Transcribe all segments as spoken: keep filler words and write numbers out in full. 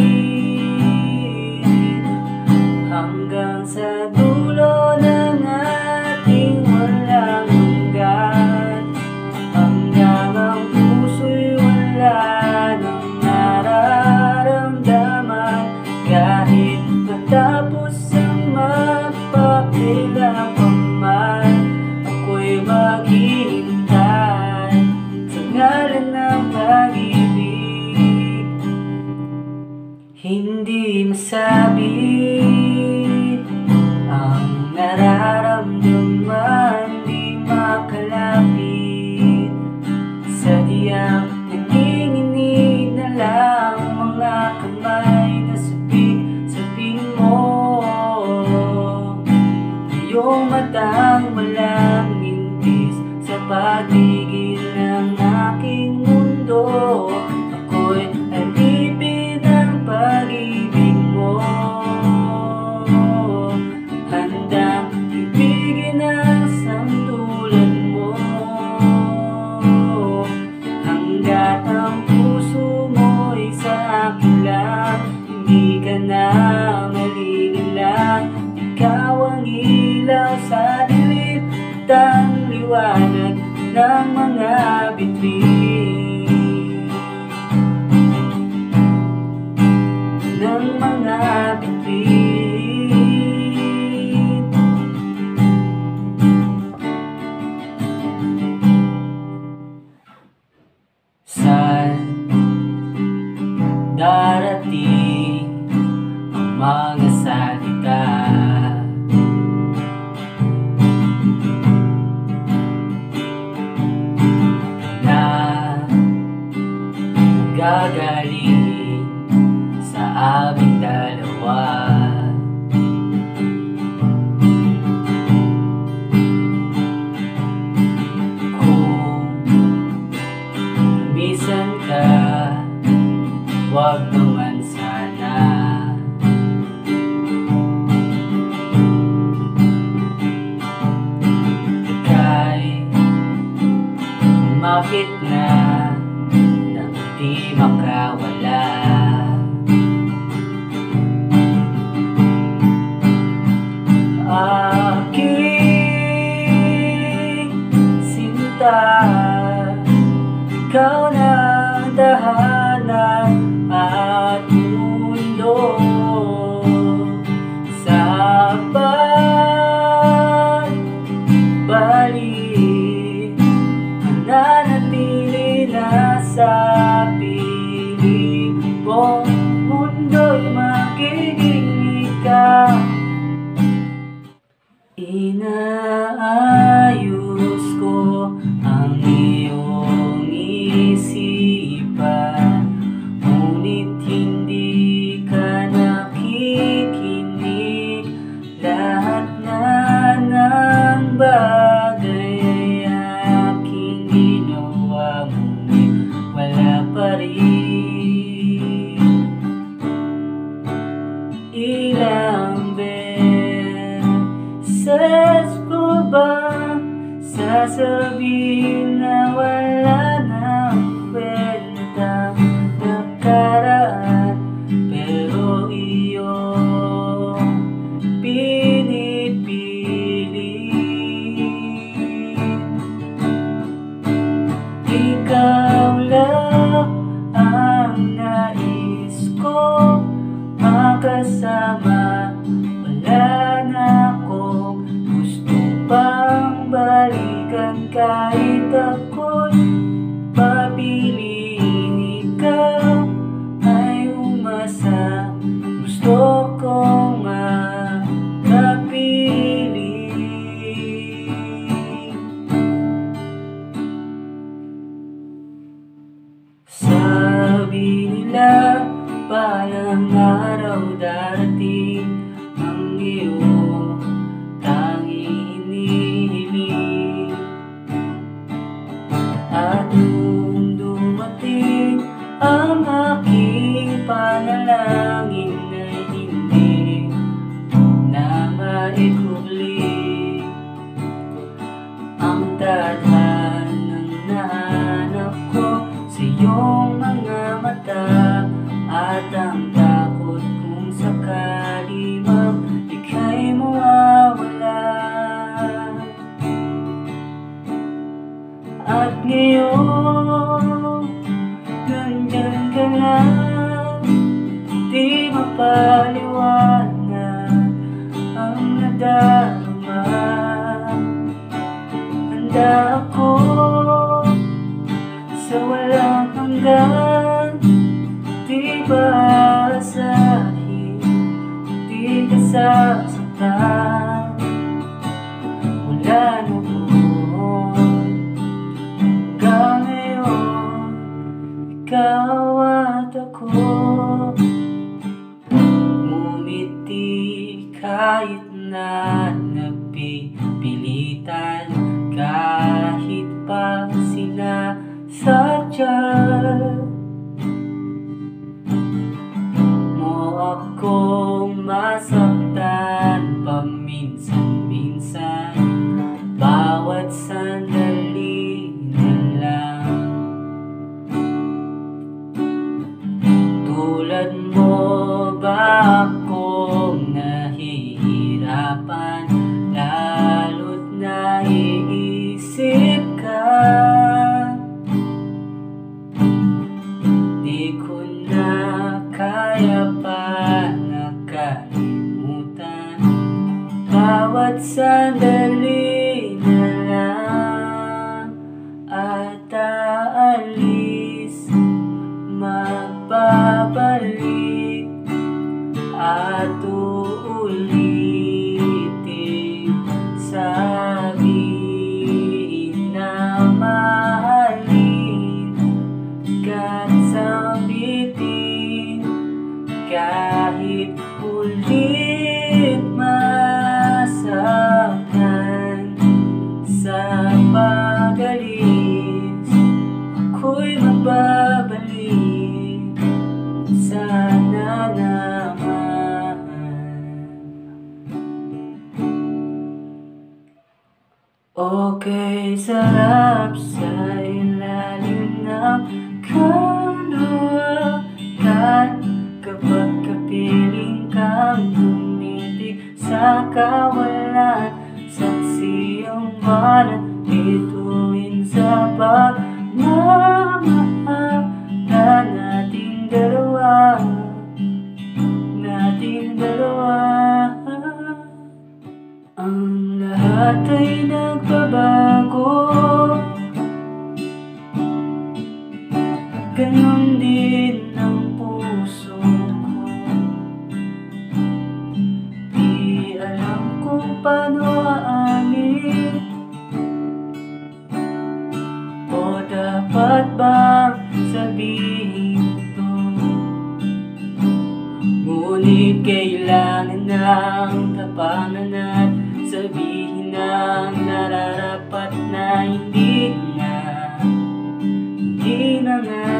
hanggang sa dulo ng ating walang hanggan, hanggang ang puso'y wala ng nararamdaman, kahit matapos ang magpapila pa man, ako'y maghihintay sa ngalan ng pag-ibig. Hindi masabi ang nararamdaman, di makalapit. Sadyang nanginginig na lang ang mga kamay na sabik-sabing mo. Iyong matang walang hintis sa patigil ng aking mundo, ako'y alipin ang pag-ibig mo. Handang ibigin ang santulan mo, hanggat ang puso mo ay sa akin lang. Hindi ka na maligilang, ikaw ang ilaw sa dilim at ang liwanag ng mga bituin, ng mga bituin. Saan darating ang mga salita? Gagaling sa aming dalawa, kung misan ka, wag naman sana. Ika'y umapit na, di makawala. Aking sinta, ikaw na ang tahanan at mundo. Sa pagbalik, nanatili na sa mundo'y magiging ikaw. Inaayos ko ang iyong isipan, nais ko makasama, wala na akong gusto pang balikan kahit ako'y papiliin ikaw ay umasa. Gusto kong sabi nila, parang araw darating ang iyong tanging hinihiling. At nung dumating ang aking panalangin ay hindi na maikubli. Ang tadhanang nahanap ko sa iyong mga mata, at ang takot kung sakali mang ika'y mawawala. At ngayon, nandyan ka na, di mapaliwanag ang nadarama. Handa ako sa walang hanggan, di basahin, di kasasaktan. Mula noon hanggang ngayon, ikaw at ako, ngumiti kahit na napipilitan, kahit pa sina saja mo akong masaktan paminsan-minsan, bawat sandali na lang. Tulad mo ba akong nahihirapan, lalo't naiisip ka? Di ko na kaya pa nakalimutan, bawat sandali na lang. At aalis, magbabalik at uulitin, sabihin na mahalin ka, sambitin kahit ulit masaktan. Sa pag-alis, ako'y magbabalik, sana naman. Okay, sarap sa ilalim ng kaluwagan kapag kapiling kang tumitig sa kawalan. Sa siyong banat, ituin sa pagmamahal na nating dalawa, nating dalawa. Ang lahat ay nagbabago, ganun din ang puso ko. Di alam kung paano aanin, o dapat bang sabihin ito? Ngunit kailangan ng tapangan at sabihin ang nararapat na hindi na, hindi na nga.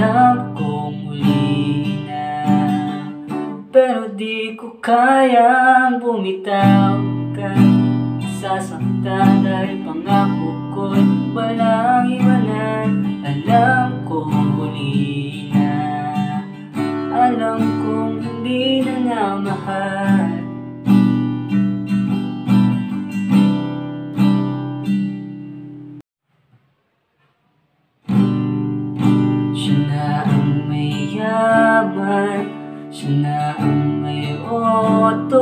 Alam kong muli na, pero di ko kayang bumitaw ka. Sasaktan dahil pangako ko'y walang iwanan. Alam kong muli na, alam kong hindi na nga mahal. ฉันนะไม่โอ้โต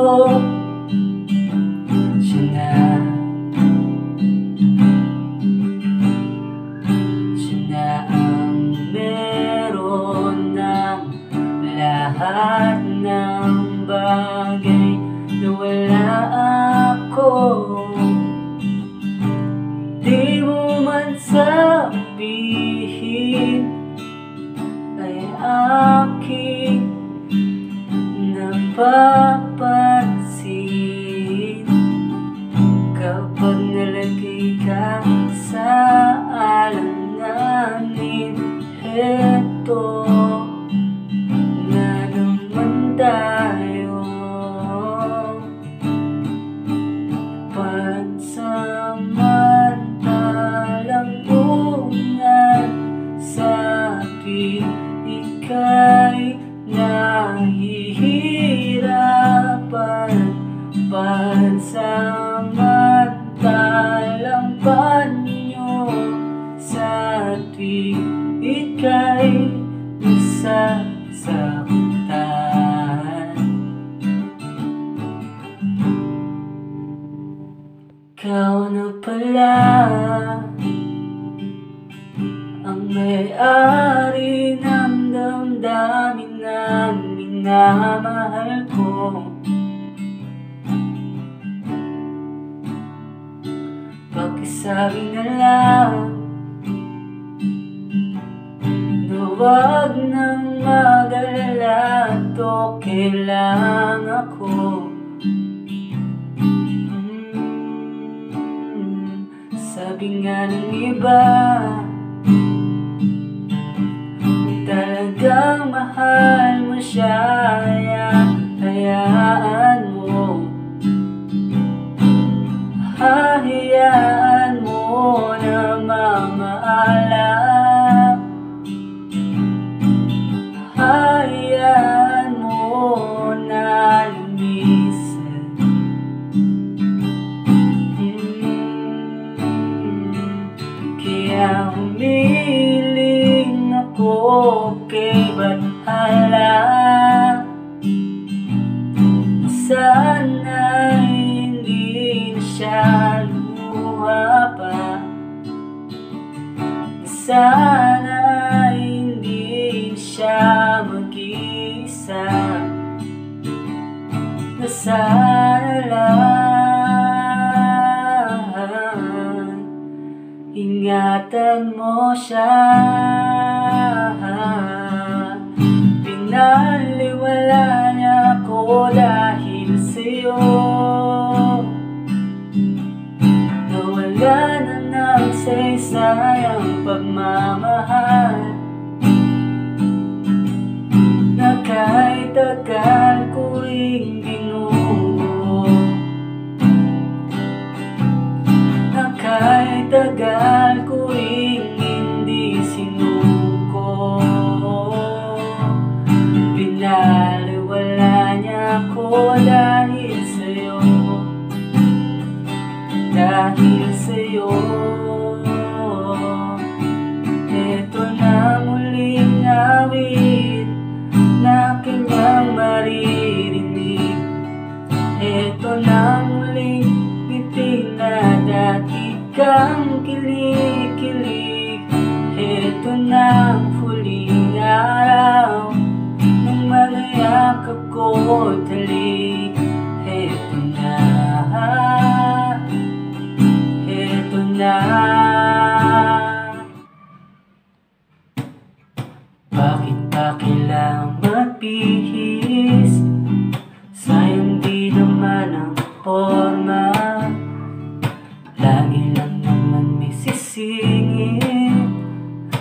ฉันนะฉันนะmeron ng lahat ng bagay na wala ako. Di mo man sabihin ay aking napapansin kapag nalagay ka sa alanganin. Eto na naman tayo pansamantalang bunga sabi ika'y nahihirapan pansamantalang panyo sabi ika'y nasasaktan. Ikaw na pala ang may-ari ng damdamin na minamahal ko. Pakisabi na lang huwag nang mag-alala, okay lang ako. Mm-hmm. Sabi nga ng iba, talagang mahal mo siya, hayaan mo, hayaan mo na mamahala. Hayaan mo na lumisan. Mm-hmm. Kaya humiling ako kay Bathala. Sana hindi na siya lumuha pa. Sana hindi na siya nasalan. Ingatan mo siya, pinaliwala niya ako dahil sa'yo. Nawala na ng saysayang pagmamahal na kahit agad ko rin binuo, na kahit agad ko rin hindi sinuko. Pinaliwala niya ako dahil sa'yo, dahil sa'yo. Ito na muling awit na kanyang maririnig. Ito na muling ngiting na dati kang kilikilig. Ito na ang huling araw nung magayakap ko talik. Ito na, ito na. Bakit pa kailangan magbihis? Sayang di naman ang forma. Lagi lang naman may sisingit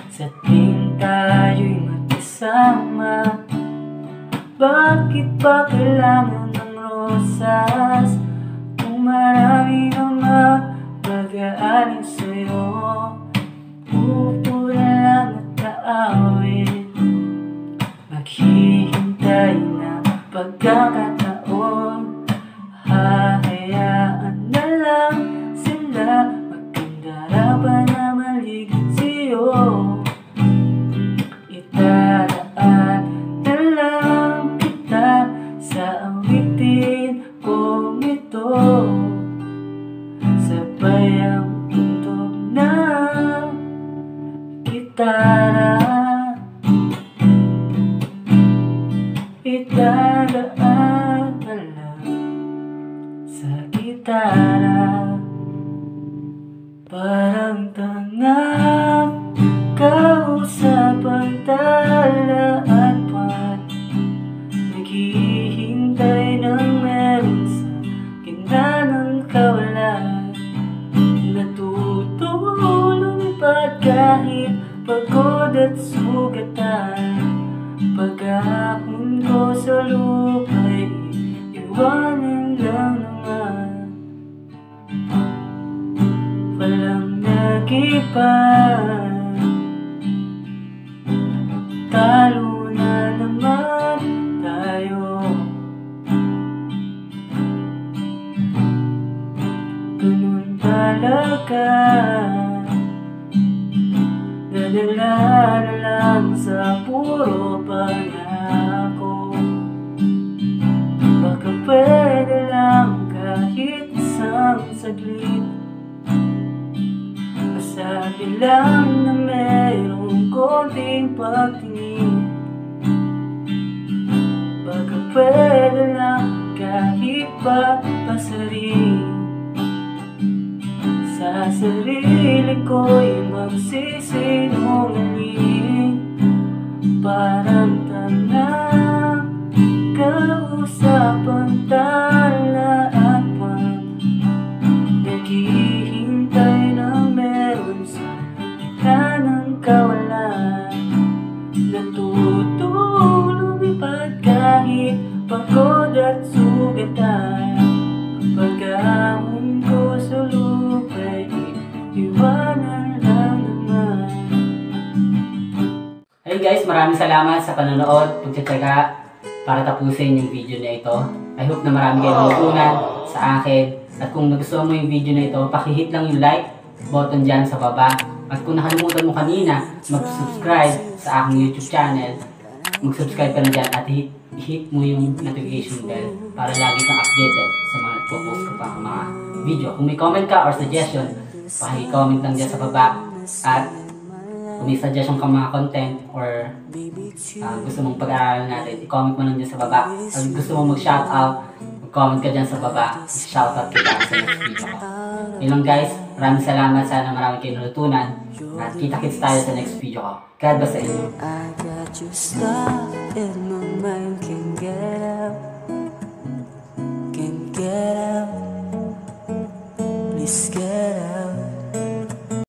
sa ting tayo'y magkasama. Bakit pa kailangan ng rosas kung marami naman mag-aaring sa'yo? Upo na lang at kaawin, maghihintay na pagkakataon. Hahayaan na lang sila magkandara pa na maligat sa'yo. Itaraan na lang kita itagala pala sa gitara, parang tanggap kausap ang talaan pat naghihintay ng meron sa gitna ng kawalan. Natutulong pa kahit pagod at sugatan, pagkahon ko sa lupa'y iwanan lang naman. Walang nagipan, talo na naman tayo. Ganun talaga, dadala na lang sa puro pangako. Baka pwede lang kahit isang saglit, masabi lang na mayroong konting pagtingin. Baka pwede lang kahit papasarin sa sarili ko'y magsisinungaling. Parang tanang kausap ang talaan pang naghihintay na meron sa kita ng kawalan. Natutulog ipad kahit pagod at sugatan, pagkaon ko sa lupa'y iwanan lang naman. Hey guys, maraming salamat sa panonood. Pagtsatsaga para tapusin yung video na ito. I hope na marami kayo natutunan sa akin. At kung nagustuhan mo yung video na ito, pakihit lang yung like button dyan sa baba. At kung nakalimutan mo kanina, mag-subscribe sa aking YouTube channel. Mag-subscribe ka na dyan at hit, hit mo yung notification bell para lagi kang updated sa mga nagpo-post ko pang mga video. Kung may comment ka or suggestion, pakicomment lang dyan sa baba. At kung may suggestion ka mga content or uh, gusto mong pag-aaralan natin, i-comment mo lang dyan sa baba. At gusto mong mag-shoutout, mag-comment ka dyan sa baba. Shoutout kita sa next video ko. Yun lang guys, maraming salamat. Sana marami kayo nalutunan. At kita-kits tayo sa next video ko. God bless sa inyo. I got you stuck in my mind, can't get out, can't get out, please get out.